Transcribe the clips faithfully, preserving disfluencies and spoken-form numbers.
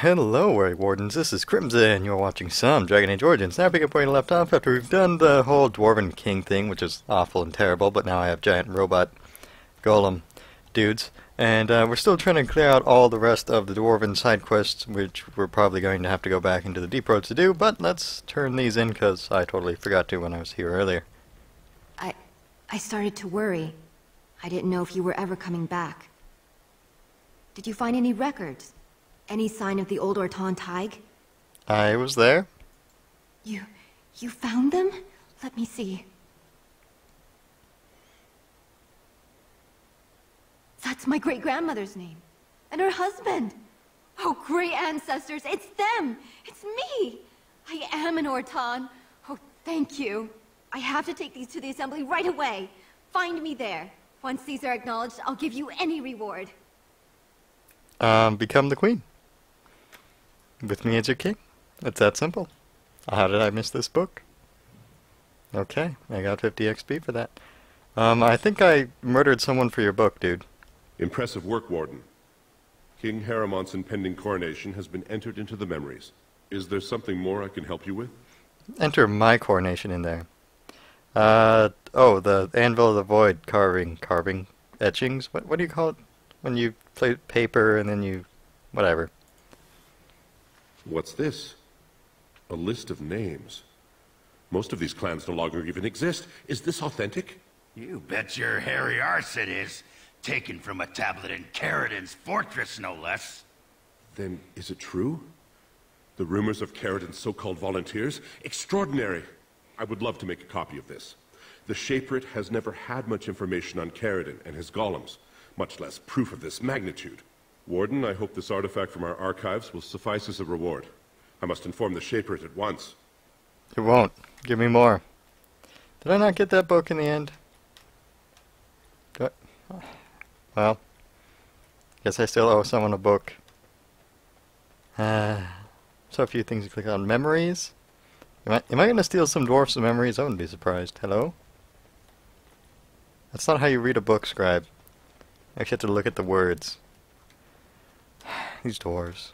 Hello, Warrior Wardens, this is Crimson, you're watching some Dragon Age Origins. Now pick up where you left off after we've done the whole Dwarven King thing, which is awful and terrible, but now I have giant robot golem dudes. And uh, we're still trying to clear out all the rest of the Dwarven side quests, which we're probably going to have to go back into the deep roads to do, but let's turn these in because I totally forgot to when I was here earlier. I, I started to worry. I didn't know if you were ever coming back. Did you find any records? Any sign of the old Aeducan Thaig? I was there. You... you found them? Let me see. That's my great-grandmother's name. And her husband! Oh, great ancestors! It's them! It's me! I am an Ortan! Oh, thank you! I have to take these to the assembly right away! Find me there! Once these are acknowledged, I'll give you any reward. Um, become the queen. With me as your king. It's that simple. How did I miss this book? Okay, I got fifty X P for that. Um, I think I murdered someone for your book, dude. Impressive work, Warden. King Harrowmont's impending coronation has been entered into the memories. Is there something more I can help you with? Enter my coronation in there. Uh, oh, the Anvil of the Void carving, carving, etchings? What, what do you call it? When you play paper and then you... whatever. What's this? A list of names. Most of these clans no longer even exist. Is this authentic? You bet your hairy arse it is. Taken from a tablet in Caridin's fortress, no less. Then, is it true? The rumors of Caridin's so-called volunteers? Extraordinary! I would love to make a copy of this. The Shaperate has never had much information on Caridin and his golems, much less proof of this magnitude. Warden, I hope this artifact from our archives will suffice as a reward. I must inform the Shaperate at once. It won't. Give me more. Did I not get that book in the end? Do I... Well, guess I still owe someone a book. Uh, so a few things to click on. Memories? Am I, am I going to steal some dwarfs' memories? I wouldn't be surprised. Hello? That's not how you read a book, scribe. I actually have to look at the words. These dwarves.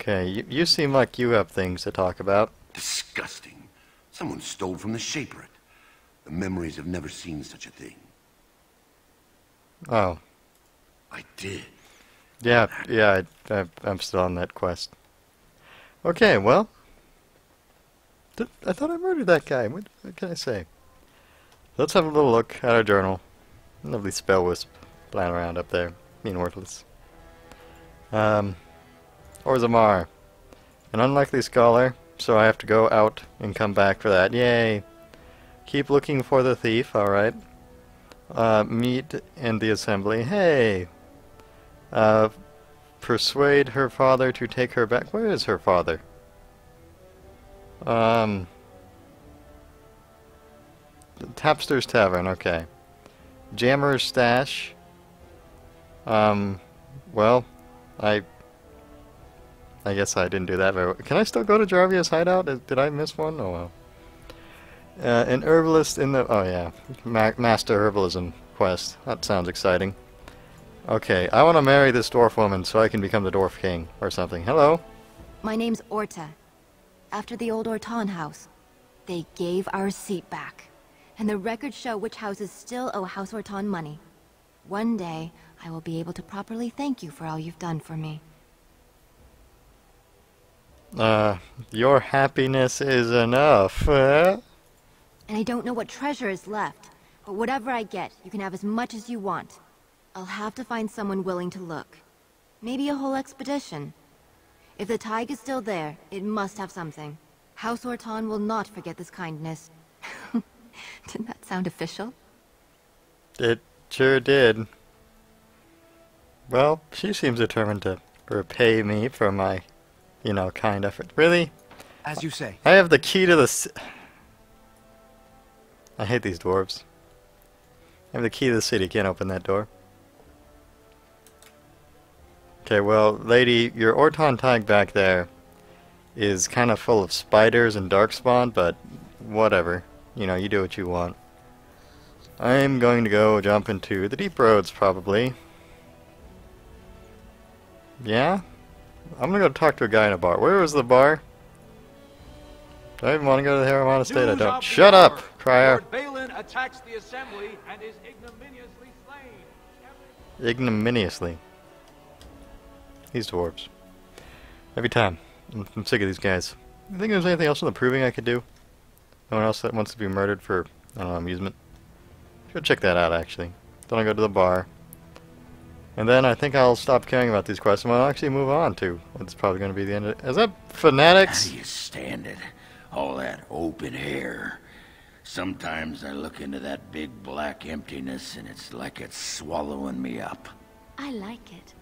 Okay, you, you seem like you have things to talk about. Disgusting. Someone stole from the Shaperate. The memories have never seen such a thing. Oh. I did. Yeah, yeah, I, I, I'm still on that quest. Okay, well. Th I thought I murdered that guy. What, what can I say? Let's have a little look at our journal. Lovely spell wisp. Flying around up there, being worthless. Um, Orzamar, an unlikely scholar, so I have to go out and come back for that. Yay! Keep looking for the thief, alright. Uh, meet in the assembly. Hey! Uh, persuade her father to take her back. Where is her father? Um, Tapster's Tavern, okay. Jammer's Stash. Um, well, I, I guess I didn't do that very well. Can I still go to Jarvia's hideout? Did I miss one? Oh well. Uh, an herbalist in the, oh yeah, Ma master herbalism quest. That sounds exciting. Okay, I want to marry this dwarf woman so I can become the dwarf king or something. Hello? My name's Orta. After the old Ortan house, they gave our seat back. And the records show which houses still owe House Ortan money. One day, I will be able to properly thank you for all you've done for me. Uh, your happiness is enough, eh? And I don't know what treasure is left, but whatever I get, you can have as much as you want. I'll have to find someone willing to look. Maybe a whole expedition. If the Thaig is still there, it must have something. House Ortan will not forget this kindness. Didn't that sound official? It sure did. Well, she seems determined to repay me for my, you know, kind effort. Really? As you say. I have the key to the... Si I hate these dwarves. I have the key to the city. Can't open that door. Okay, well, lady, your Aeducan Thaig back there is kind of full of spiders and darkspawn, but whatever. You know, you do what you want. I'm going to go jump into the deep roads, probably. Yeah? I'm gonna go talk to a guy in a bar. Where was the bar? Do I even want to go to the Harrowmont Estate? I don't. Shut up, crier. Balin attacks the assembly and is ignominiously slain. Ignominiously. These dwarves. Every time. I'm, I'm sick of these guys. You think there's anything else in the proving I could do? No one else that wants to be murdered for, I don't know, amusement? Go check that out, actually. Then I'll go to the bar. And then I think I'll stop caring about these quests and I'll actually move on to what's probably going to be the end of it. Is that fanatics? How do you stand it? All that open air. Sometimes I look into that big black emptiness and it's like it's swallowing me up. I like it.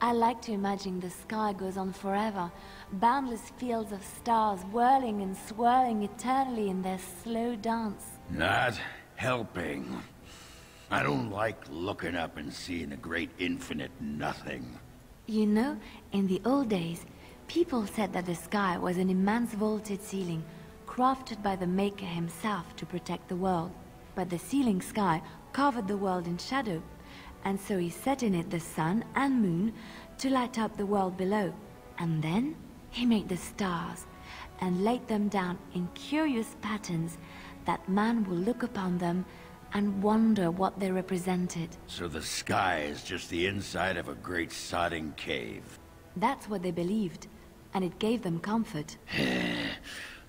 I like to imagine the sky goes on forever. Boundless fields of stars whirling and swirling eternally in their slow dance. Not helping. I don't like looking up and seeing the great infinite nothing. You know, in the old days, people said that the sky was an immense vaulted ceiling, crafted by the Maker himself to protect the world. But the ceiling sky covered the world in shadow, and so he set in it the sun and moon to light up the world below. And then he made the stars, and laid them down in curious patterns that man will look upon them and wonder what they represented. So the sky is just the inside of a great sodding cave. That's what they believed. And it gave them comfort.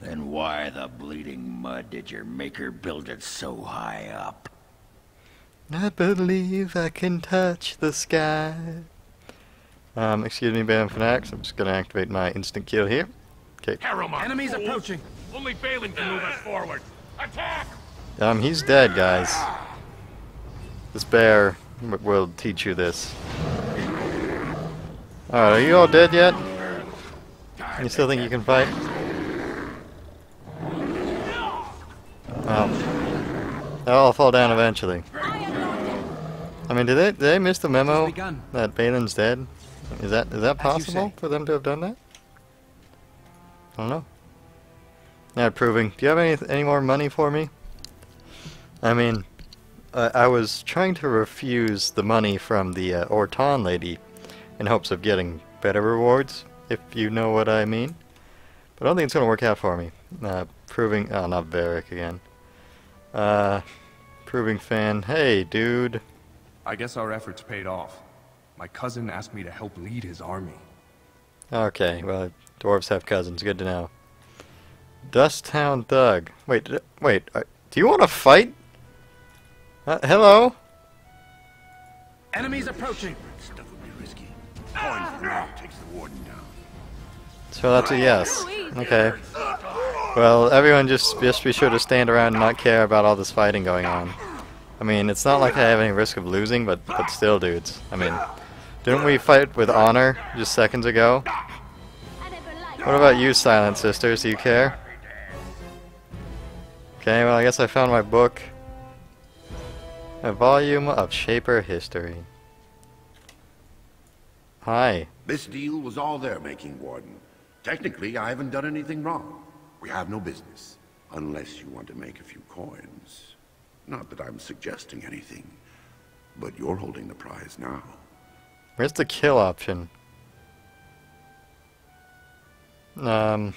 Then why the bleeding mud did your Maker build it so high up? I believe I can touch the sky. Um, excuse me, Bam Fanatics. I'm just gonna activate my instant kill here. Okay. Harrowmont. Enemies approaching. Only Balin can move us forward. Attack! Um, he's dead, guys. This bear will teach you this. Alright, are you all dead yet? You still think you can fight? Oh. They'll all fall down eventually. I mean, did they, did they miss the memo that Balin's dead? Is that is that possible for them to have done that? I don't know. Not proving. Do you have any any more money for me? I mean, uh, I was trying to refuse the money from the uh, Ortan lady in hopes of getting better rewards, if you know what I mean. But I don't think it's going to work out for me. Uh, proving... Oh, not Varric again. Uh, proving fan. Hey, dude. I guess our efforts paid off. My cousin asked me to help lead his army. Okay, well, dwarves have cousins. Good to know. Dust Town Thug. Wait, wait. Uh, do you want to fight? Uh, hello? Enemies approaching. Stuff would be risky. Takes the warden down. So that's a yes. Okay. Well, everyone just just be sure to stand around and not care about all this fighting going on. I mean, it's not like I have any risk of losing, but but still, dudes. I mean, didn't we fight with honor just seconds ago? What about you, Silent Sisters? Do you care? Okay, well, I guess I found my book. A volume of Shaper history. Hi. This deal was all their making, Warden. Technically, I haven't done anything wrong. We have no business. Unless you want to make a few coins. Not that I'm suggesting anything. But you're holding the prize now. Where's the kill option? Um...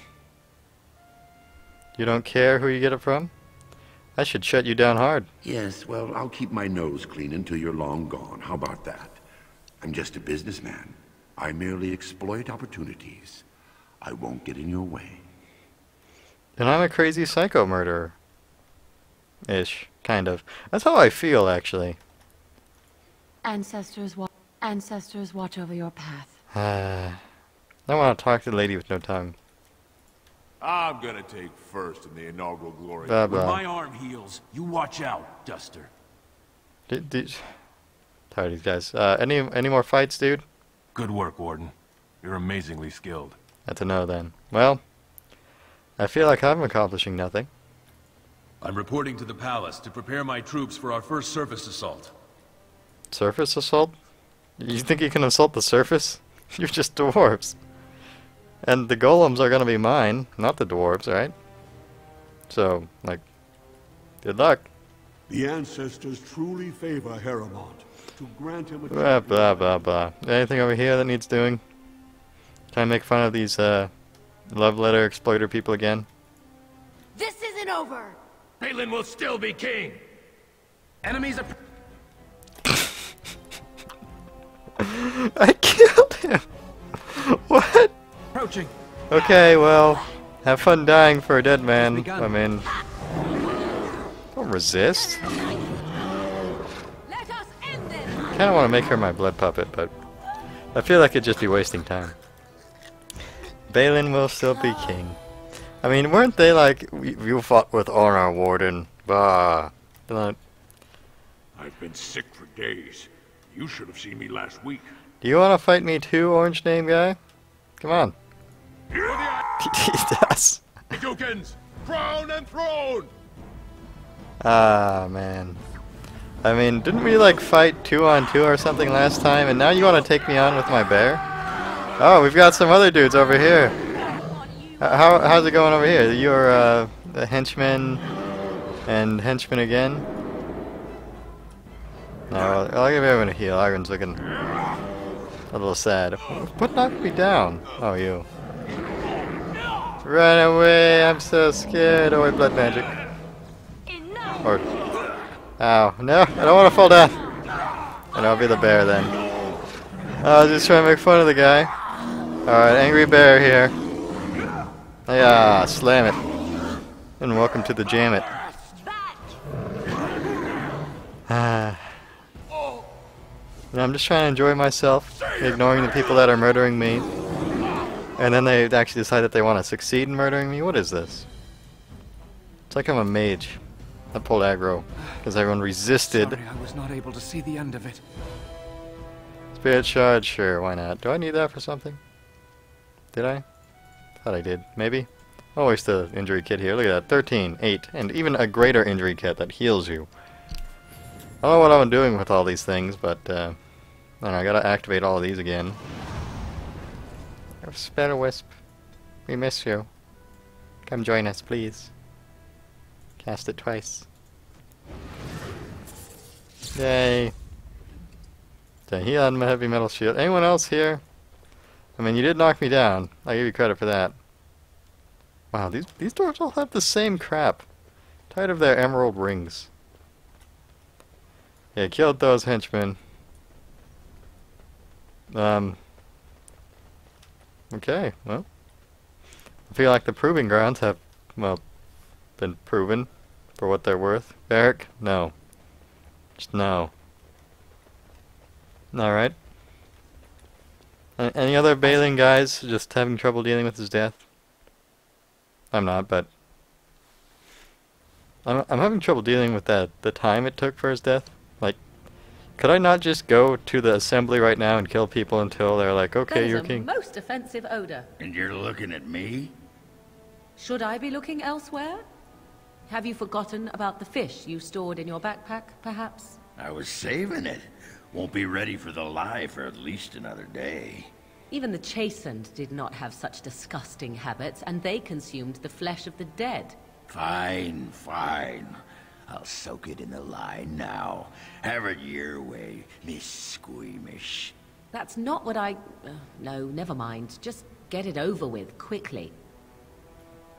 You don't care who you get it from? I should shut you down hard. Yes, well, I'll keep my nose clean until you're long gone. How about that? I'm just a businessman. I merely exploit opportunities. I won't get in your way. And I'm a crazy psycho murderer. Ish, kind of. That's how I feel, actually. Ancestors, wa ancestors watch over your path. Uh, I want to talk to the lady with no tongue. I'm gonna take first in the inaugural glory. Blah, blah. When my arm heals, you watch out, Duster. Did, did... Tired of these guys. Uh, any any more fights, dude? Good work, Warden. You're amazingly skilled. That's a no, then. Well, I feel like I'm accomplishing nothing. I'm reporting to the palace to prepare my troops for our first surface assault. Surface assault? You think you can assault the surface? You're just dwarves. And the golems are gonna be mine, not the dwarves, right? So, like, good luck. The ancestors truly favor Harrowmont to grant him a... Blah, blah, blah, blah. Anything over here that needs doing? Can I make fun of these uh, love letter exploiter people again? This isn't over. Palin will still be king. Enemies are. I killed him. What? Approaching. Okay, well, have fun dying for a dead man. I mean, don't resist. Let us end this. I kind of want to make her my blood puppet, but I feel like it'd just be wasting time. Balin will still be king. I mean, weren't they like, you fought with honor, Warden? Bah. I've been sick for days. You should have seen me last week. Do you want to fight me too, Orange Name Guy? Come on. Yes. Tokens, crown and throne. Ah, man. I mean, didn't we like fight two on two or something last time? And now you want to take me on with my bear? Oh, we've got some other dudes over here. How, how's it going over here? You're uh, a henchman and henchman again? No, I'll give everyone a heal. Ogren's looking a little sad. What knocked me down? Oh, you. Run away, I'm so scared. Oh, wait, blood magic. Or, ow, no, I don't want to fall down. And I'll be the bear then. I was just trying to make fun of the guy. Alright, angry bear here. Yeah, slam it. And welcome to the jam it. Ah. I'm just trying to enjoy myself, ignoring the people that are murdering me. And then they actually decide that they want to succeed in murdering me? What is this? It's like I'm a mage. I pulled aggro, because everyone resisted. Sorry, I was not able to see the end of it. Spirit shard, sure, why not? Do I need that for something? Did I? Thought I did. Maybe? I'll waste the injury kit here. Look at that. thirteen, eight, and even a greater injury kit that heals you. I don't know what I'm doing with all these things, but uh, I don't know, I gotta activate all of these again. Spider Wisp, we miss you. Come join us, please. Cast it twice. Yay. So heal on my heavy metal shield. Anyone else here? I mean, you did knock me down. I give you credit for that. Wow, these these dwarves all have the same crap. Tired of their emerald rings. Yeah, killed those henchmen. Um. Okay, well. I feel like the proving grounds have, well, been proven for what they're worth. Varric? No. Just no. Alright. Any other Balin guys just having trouble dealing with his death? I'm not, but... I'm, I'm having trouble dealing with that, the time it took for his death. Like, could I not just go to the assembly right now and kill people until they're like, okay, There's you're king? There's a most offensive odor. And you're looking at me? Should I be looking elsewhere? Have you forgotten about the fish you stored in your backpack, perhaps? I was saving it. Won't be ready for the live for at least another day. Even the chastened did not have such disgusting habits, and they consumed the flesh of the dead. Fine, fine. I'll soak it in the lie now. Have it your way, Miss Squeamish. That's not what I... Uh, no, never mind. Just get it over with, quickly.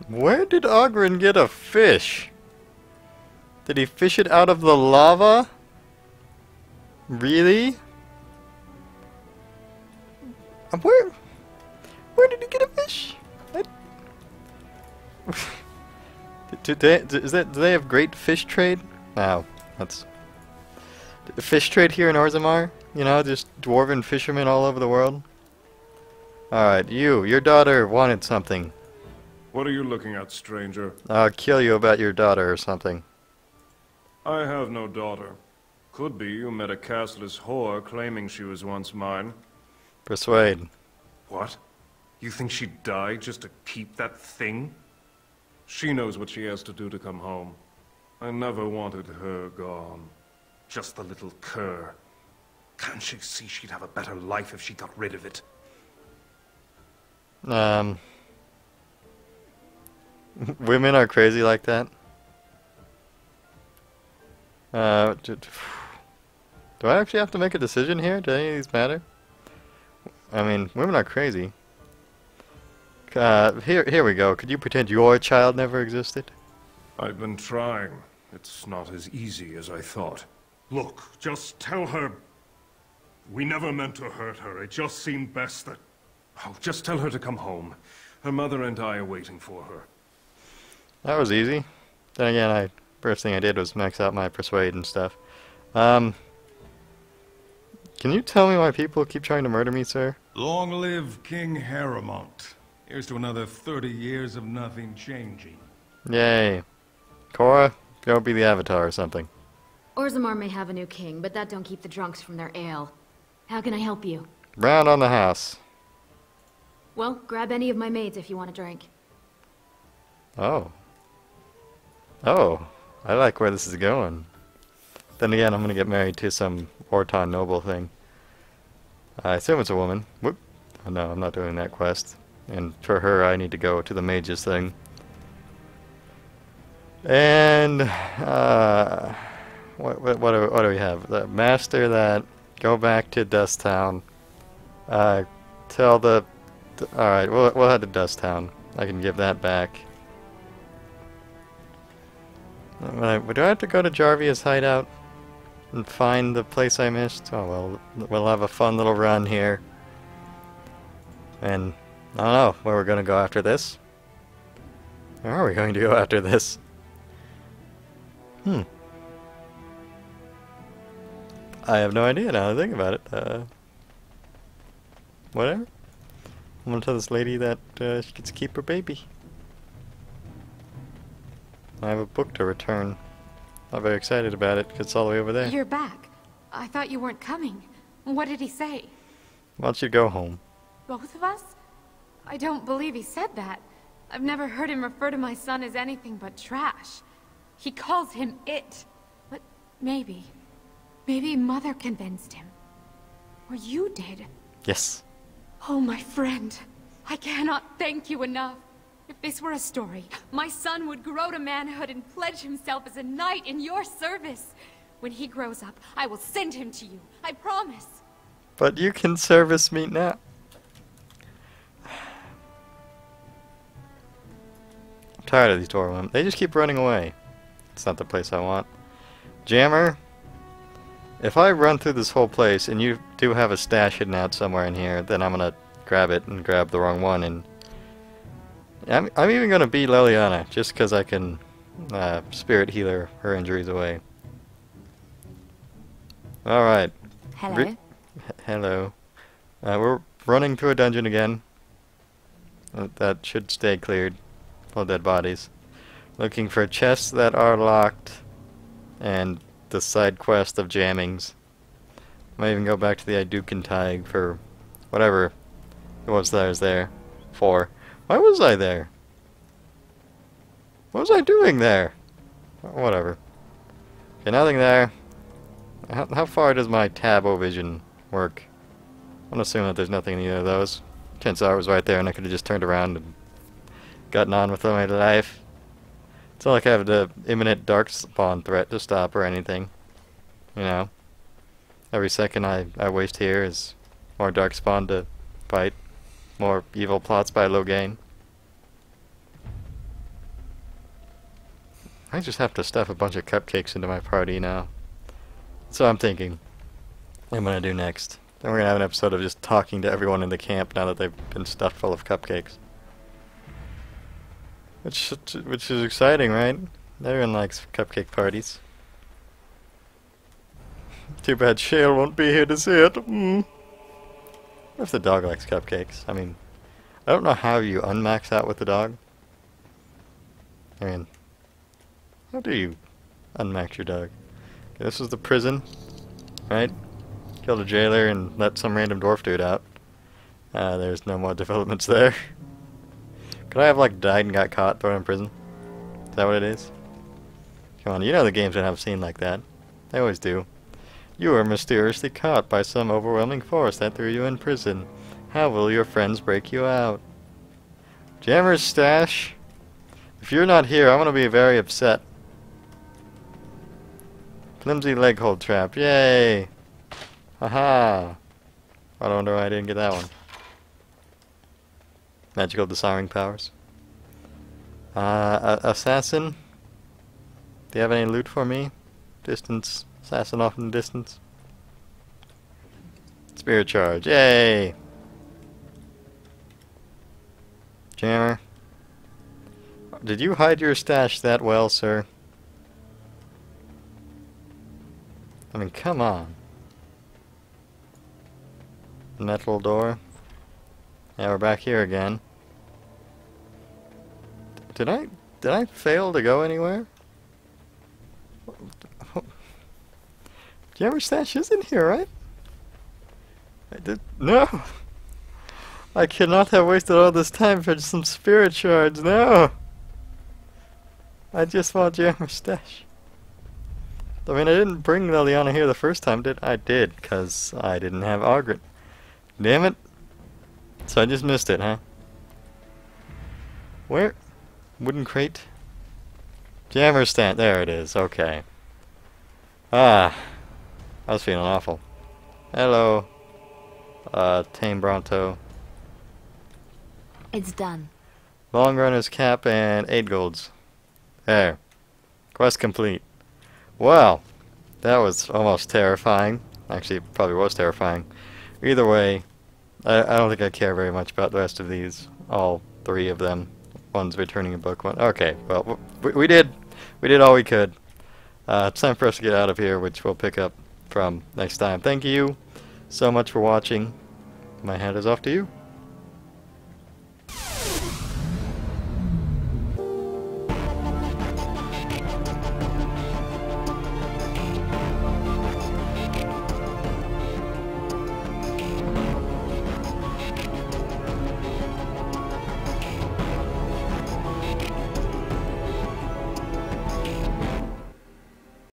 Where did Oghren get a fish? Did he fish it out of the lava? Really? Where... Where did he get a fish? I... Do they, is that, do they have great fish trade? Wow, that's... The fish trade here in Orzamar? You know, just dwarven fishermen all over the world? Alright, you, your daughter wanted something. What are you looking at, stranger? I'll kill you about your daughter or something. I have no daughter. Could be you met a castless whore claiming she was once mine. Persuade. What? You think she'd die just to keep that thing? She knows what she has to do to come home. I never wanted her gone. Just the little cur. Can't she see she'd have a better life if she got rid of it? Um... Women are crazy like that? Uh... Do, do I actually have to make a decision here? Do any of these matter? I mean, women are crazy. Uh, here, here we go. Could you pretend your child never existed? I've been trying. It's not as easy as I thought. Look, just tell her... We never meant to hurt her. It just seemed best that... Oh, just tell her to come home. Her mother and I are waiting for her. That was easy. Then again, I... First thing I did was max out my persuade and stuff. Um... Can you tell me why people keep trying to murder me, sir? Long live King Harrowmont. Here's to another thirty years of nothing changing. Yay. Korra, go be the Avatar or something. Orzamar may have a new king, but that don't keep the drunks from their ale. How can I help you? Round on the house. Well, grab any of my maids if you want a drink. Oh. Oh. I like where this is going. Then again, I'm gonna get married to some Ortan noble thing. I assume it's a woman. Whoop. Oh, no, I'm not doing that quest. And for her, I need to go to the mage's thing. And uh, what what what do, what do we have? The master that. Go back to Dust Town. Uh, tell the. Th all right, we'll we'll head to Dust Town. I can give that back. Uh, do I have to go to Jarvia's hideout and find the place I missed? Oh well, we'll have a fun little run here. And I don't know where we're gonna go after this. Where are we going to go after this? Hmm. I have no idea now that I think about it. Uh, whatever. I'm gonna tell this lady that uh, she gets to keep her baby. I have a book to return. Not very excited about it, 'cause it's all the way over there. You're back. I thought you weren't coming. What did he say? Why don't you go home? Both of us? I don't believe he said that. I've never heard him refer to my son as anything but trash. He calls him it. But maybe... Maybe Mother convinced him. Or you did. Yes. Oh, my friend. I cannot thank you enough. If this were a story, my son would grow to manhood and pledge himself as a knight in your service. When he grows up, I will send him to you. I promise. But you can service me now. I'm tired of these door women. They just keep running away. It's not the place I want. Jammer, if I run through this whole place and you do have a stash hidden out somewhere in here, then I'm gonna grab it and grab the wrong one and... I'm, I'm even going to be Leliana, just because I can uh, spirit healer her injuries away. Alright. Hello. Re hello. Uh, we're running through a dungeon again. Uh, that should stay cleared. Full dead bodies. Looking for chests that are locked. And the side quest of jammings. Might even go back to the Aeducan Thaig for whatever it was that I was there for. Why was I there? What was I doing there? Whatever. Okay, nothing there. How, how far does my Tabo-vision work? I'm assuming that there's nothing in either of those. Chances are it was right there and I could have just turned around and gotten on with my life. It's not like I have the imminent darkspawn threat to stop or anything. You know? Every second I, I waste here is more darkspawn to fight. More evil plots by Loghain. I just have to stuff a bunch of cupcakes into my party now. So I'm thinking, what am I going to do next? Then we're going to have an episode of just talking to everyone in the camp now that they've been stuffed full of cupcakes. Which, which is exciting, right? Everyone likes cupcake parties. Too bad Shale won't be here to see it. Mm. What if the dog likes cupcakes? I mean, I don't know how you unmax out with the dog. I mean, how do you unmax your dog? Okay, this was the prison, right? Killed a jailer and let some random dwarf dude out. Uh, there's no more developments there. Could I have, like, died and got caught, thrown in prison? Is that what it is? Come on, you know the games that have seen like that. They always do. You were mysteriously caught by some overwhelming force that threw you in prison. How will your friends break you out? Jammer's stash? If you're not here, I'm gonna be very upset. Flimsy leg hold trap. Yay! Haha! I wonder why I didn't get that one. Magical disarming powers. Uh, assassin. Do you have any loot for me? Distance. Assassin off in the distance. Spear charge. Yay! Jammer. Did you hide your stash that well, sir? I mean, come on. Metal door. Yeah, we're back here again. Did I did I fail to go anywhere? Jammer stash is in here, right? I did no. I cannot have wasted all this time for some spirit shards. No. I just want Jammer stash. I mean, I didn't bring Leliana here the first time, did I? I did, because I didn't have Oghren. Damn it. So I just missed it, huh? Where? Wooden crate? Jammer stand. There it is. Okay. Ah. I was feeling awful. Hello. Uh, Tame Bronto. It's done. Long runner's cap and eight golds. There. Quest complete. Well, that was almost terrifying. Actually, it probably was terrifying. Either way, I, I don't think I care very much about the rest of these. All three of them. One's returning a book. One. Okay, well, we, we did. We did all we could. Uh, it's time for us to get out of here, which we'll pick up from next time. Thank you so much for watching. My hat is off to you.